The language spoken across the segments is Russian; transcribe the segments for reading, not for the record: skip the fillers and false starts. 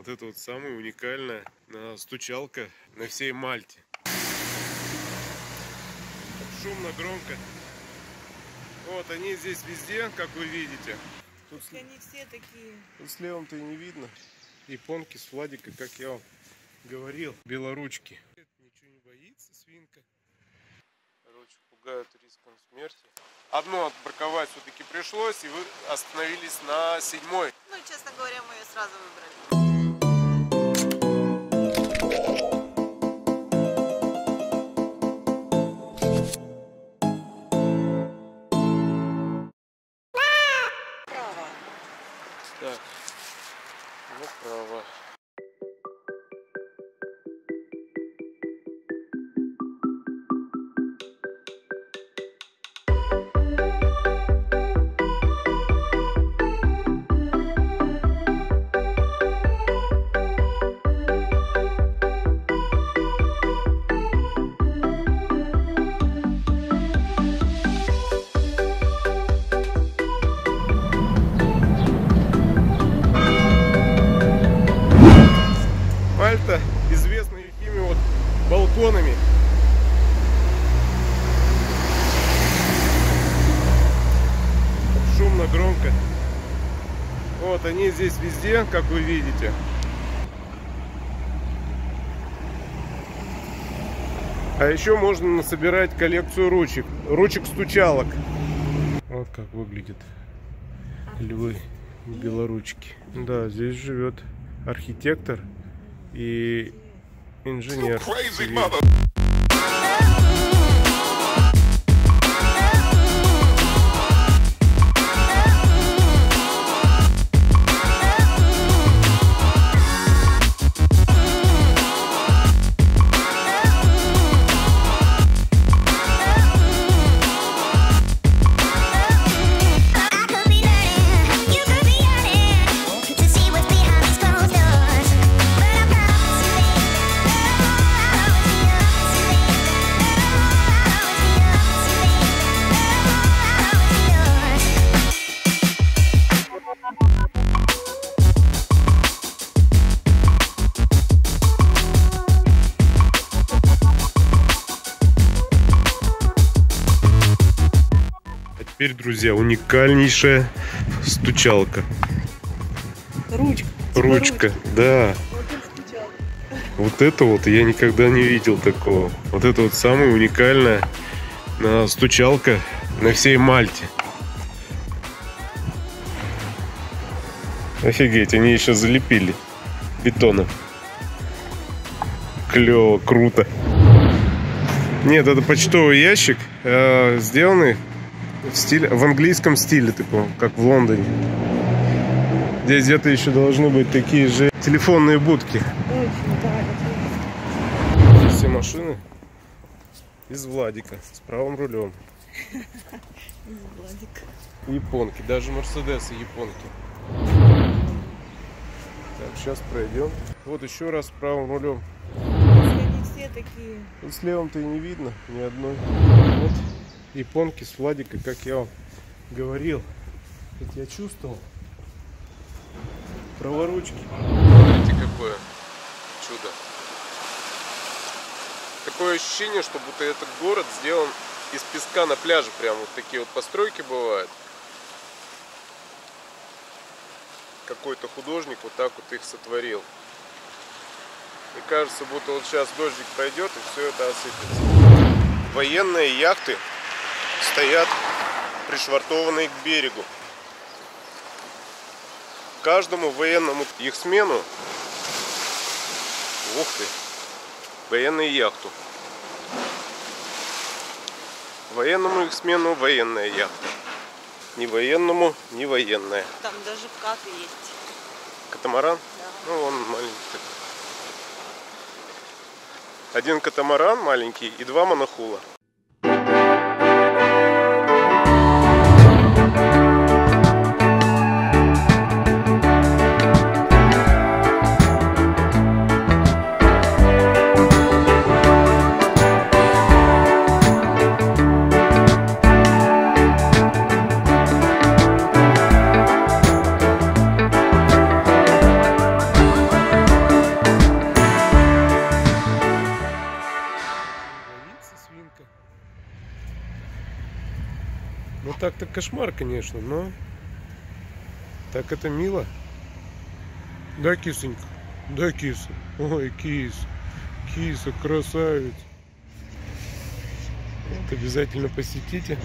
Вот это вот самая уникальная стучалка на всей Мальте. Шумно, громко. Вот они здесь везде, как вы видите. Тут они все такие. Тут с левым-то и не видно. Японки с Владикой, как я вам говорил. Белоручки. Ничего не боится свинка. Короче, пугают риском смерти. Одну отбраковать все-таки пришлось, и вы остановились на 7-й. Ну, честно говоря, мы ее сразу выбрали. Громко. Вот они здесь везде, как вы видите. А еще можно насобирать коллекцию ручек, стучалок. Вот как выглядят львы белоручки. Да, здесь живет архитектор и инженер. Теперь, друзья, уникальнейшая стучалка. Ручка, да. Вот это вот я никогда не видел такого. Вот это вот самая уникальная стучалка на всей Мальте. Офигеть, они еще залепили бетоном. Клево, круто. Нет, это почтовый ящик, сделанный в английском стиле, таком, как в Лондоне. Здесь где-то еще должны быть такие же телефонные будки. Все машины из Владика с правым рулем. Японки, даже мерседесы японки. Так, сейчас пройдем. Вот еще раз с правым рулем. Они все такие. Вот с левым-то и не видно ни одной. Вот. Японки с Владикой, как я вам говорил. Ведь я чувствовал. Праворучки. Смотрите, какое чудо. Такое ощущение, что будто этот город сделан из песка на пляже. Прям вот такие вот постройки бывают. Какой-то художник вот так вот их сотворил. И кажется, будто вот сейчас дождик пойдет и все это осыпется. Военные яхты стоят пришвартованные к берегу. Каждому военному их смену. Ух ты! Военную яхту. Военному их смену военная яхта. Не военному, не военная. Там даже каты есть. Катамаран? Да. Ну, он маленький. Один катамаран маленький и два монохула. так-то кошмар, конечно, но так это мило. Да, кисонька? Да, киса. Ой, кис. Киса, красавец. Вот обязательно посетите.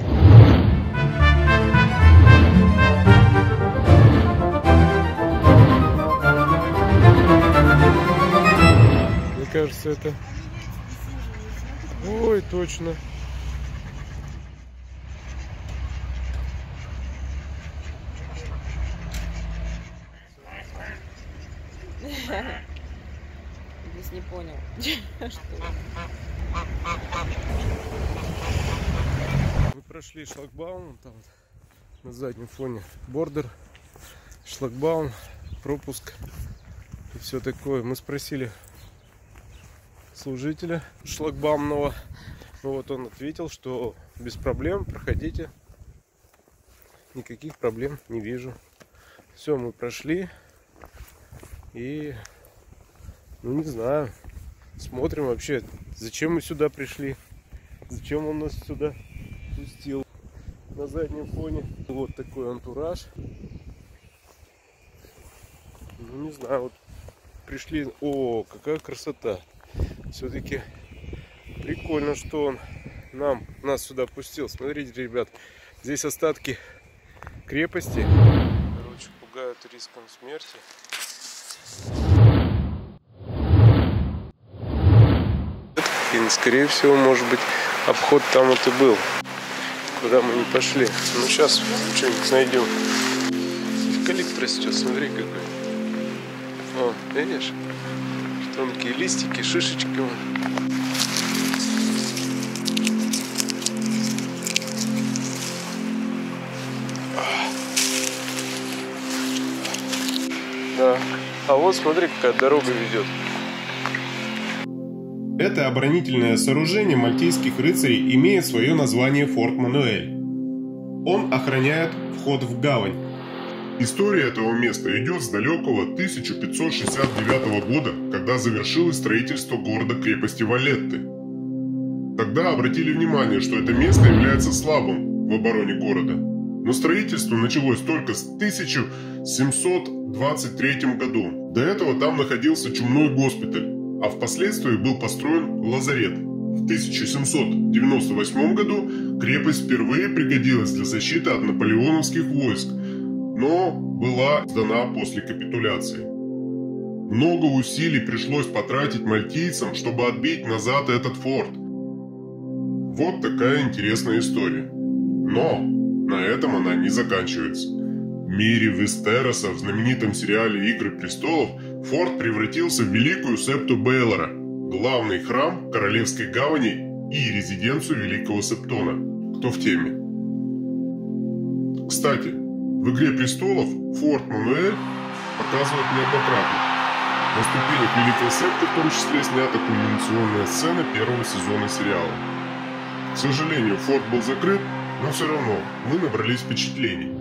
Мне кажется, это... Ой, точно. Здесь не понял, что. Мы прошли шлагбаум, там на заднем фоне бордер, шлагбаум, пропуск и все такое. Мы спросили служителя шлагбаумного, вот он ответил, что без проблем, проходите, никаких проблем не вижу. Все, мы прошли. И, ну не знаю, смотрим вообще, зачем мы сюда пришли, зачем он нас сюда пустил. На заднем фоне вот такой антураж. Ну не знаю, вот пришли, о, какая красота. Все-таки прикольно, что он нас сюда пустил. Смотрите, ребят, здесь остатки крепости. Короче, пугают риском смерти. И, скорее всего, может быть, обход там вот и был, куда мы не пошли. Ну, сейчас что-нибудь найдем. Эвкалипт растет, смотри какой. О, видишь? Тонкие листики, шишечки. Да. А вот смотри, какая дорога ведет. Это оборонительное сооружение мальтийских рыцарей имеет свое название Форт Маноэль. Он охраняет вход в гавань. История этого места идет с далекого 1569 года, когда завершилось строительство города-крепости Валетты. Тогда обратили внимание, что это место является слабым в обороне города. Но строительство началось только в 1723 году. До этого там находился чумной госпиталь, а впоследствии был построен лазарет. В 1798 году крепость впервые пригодилась для защиты от наполеоновских войск, но была сдана после капитуляции. Много усилий пришлось потратить мальтийцам, чтобы отбить назад этот форт. Вот такая интересная история. Но на этом она не заканчивается. В мире Вестероса, в знаменитом сериале «Игры престолов», форт превратился в Великую Септу Бэйлора, главный храм Королевской Гавани и резиденцию Великого Септона. Кто в теме? Кстати, в «Игре престолов» форт Мануэль показывают неоднократно. На ступенях Великой Септы в том числе снята кульминационная сцена первого сезона сериала. К сожалению, форт был закрыт, но все равно мы набрались впечатлений.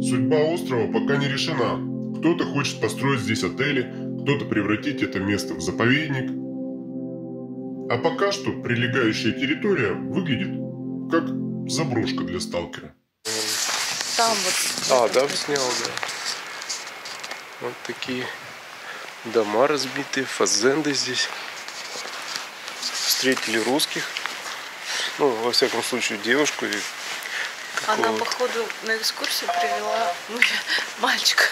Судьба острова пока не решена. Кто-то хочет построить здесь отели, кто-то превратить это место в заповедник. А пока что прилегающая территория выглядит как заброшка для сталкера. Там вот... А, да, снял, да. Вот такие дома разбитые, фазенды здесь. Встретили русских. Ну, во всяком случае, девушку. И она, походу, на экскурсию привела мальчика.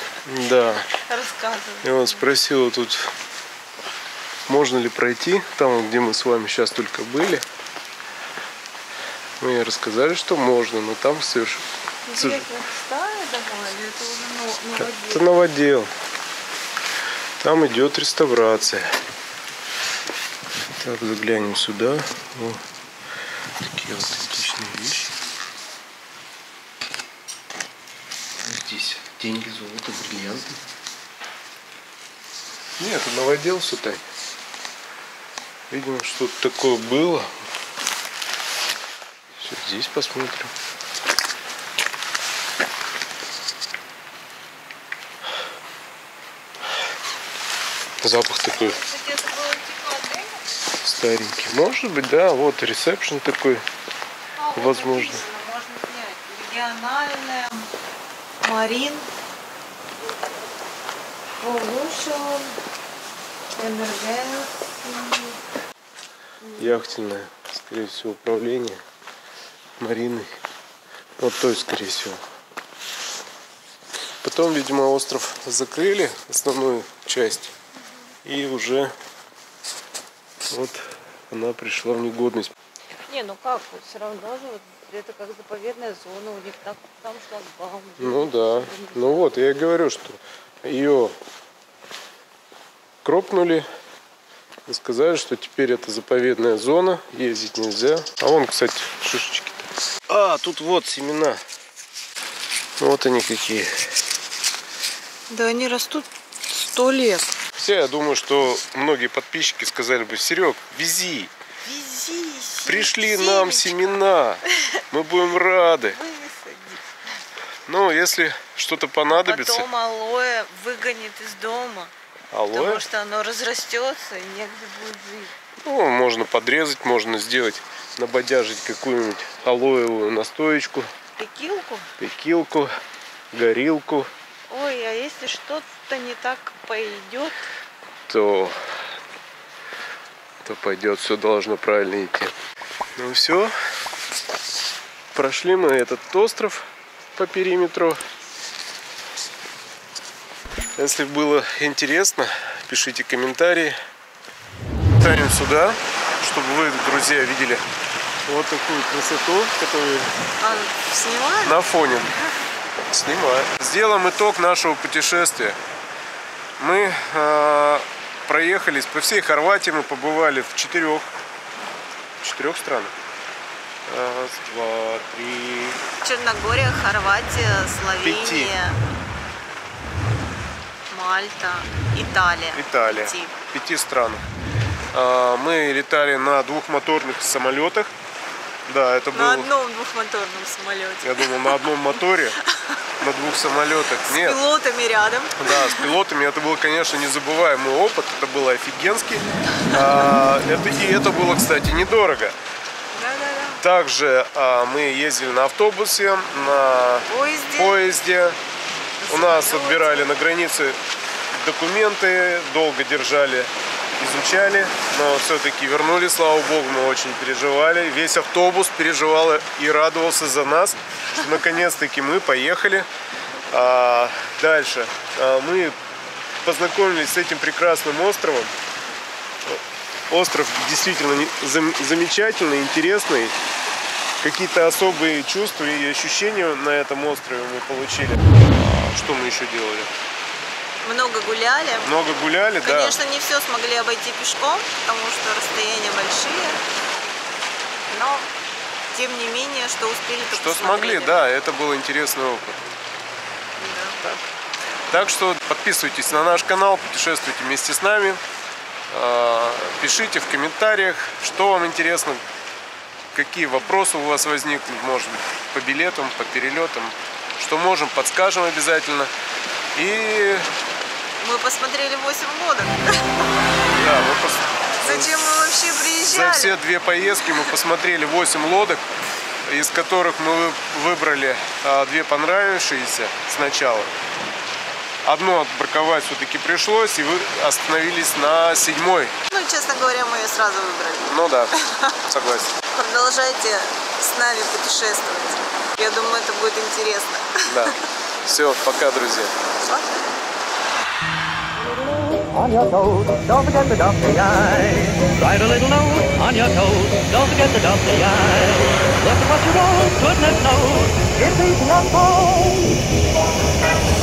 Да. Рассказывала. И он спросил тут, можно ли пройти, там, где мы с вами сейчас только были. Мне рассказали, что можно, но там совершенно... Интересно, старые дома или это уже новодел? Это новодел. Там идет реставрация. Так, заглянем сюда. О, такие вот отличные вещи. Здесь деньги, золото, бриллианты. Нет, он наводил сюда. Видимо, что-то такое было. Все, здесь посмотрим. Запах такой старенький. Может быть, да, вот ресепшн такой. А, возможно. Региональная, Марин, Полушин, Эмергенс. Яхтенное, скорее всего, управление Марины. Вот той, скорее всего. Потом, видимо, остров закрыли, основную часть. И уже вот она пришла в негодность. Не, ну как, все равно же вот, это как заповедная зона, у них там шлагбаум. Ну да, ну вот, я и говорю, что ее кропнули и сказали, что теперь это заповедная зона, ездить нельзя. А вон, кстати, шишечки-то. А, тут вот семена. Вот они какие. Да они растут 100 лет. Хотя я думаю, что многие подписчики сказали бы: Серег, вези. Вези. Пришли нам семена. Мы будем рады. Ну, если что-то понадобится. Потом алоэ выгонит из дома. Алоэ? Потому что оно разрастется и негде будет жить. Ну, можно подрезать, можно сделать, набодяжить какую-нибудь алоевую настоечку. Пекилку? Пекилку, горилку. Ой, а если что-то не так пойдет, то пойдет, все должно правильно идти. Ну все, прошли мы этот остров по периметру. Если было интересно, пишите комментарии. Ставим сюда, чтобы вы, друзья, видели вот такую красоту, которую на фоне снимаю. Сделаем итог нашего путешествия. Мы проехались по всей Хорватии, мы побывали в четырех странах. Раз, два, три. Черногория, Хорватия, Словения, 5. Мальта, Италия. Италия. 5 стран. Мы летали на двухмоторных самолетах. Да, это на одном двухмоторном самолете. Я думал, на одном моторе, на двух самолетах. Нет. С пилотами рядом. Да, с пилотами. Это был, конечно, незабываемый опыт. Это было офигенский. Это было, кстати, недорого. Да-да-да. Также мы ездили на автобусе, на поезде. У нас отбирали на границе документы, долго держали. Изучали, но все-таки вернули, слава богу, мы очень переживали. Весь автобус переживал и радовался за нас, что наконец-таки мы поехали. Дальше мы познакомились с этим прекрасным островом. Остров действительно замечательный, интересный. Какие-то особые чувства и ощущения на этом острове мы получили. Что мы еще делали? Много гуляли. Много гуляли, да. Конечно, не все смогли обойти пешком, потому что расстояния большие. Но, тем не менее, что успели, то что смогли, да, это был интересный опыт. Да. Так что подписывайтесь на наш канал, путешествуйте вместе с нами. Пишите в комментариях, что вам интересно, какие вопросы у вас возникнут, может быть, по билетам, по перелетам. Что можем, подскажем обязательно. И... мы посмотрели 8 годов. Да, зачем мы вообще приезжали? За все 2 поездки мы посмотрели 8 лодок, из которых мы выбрали 2 понравившиеся сначала. Одну отбраковать все-таки пришлось, и вы остановились на 7-й. Ну, честно говоря, мы ее сразу выбрали. Ну да, согласен. Продолжайте с нами путешествовать. Я думаю, это будет интересно. Да. Все, пока, друзья. On your toes, don't forget to dot the i. Write a little note on your toes, don't forget to dot the i. Look at what you wrote, goodness knows, it's easy to unfold.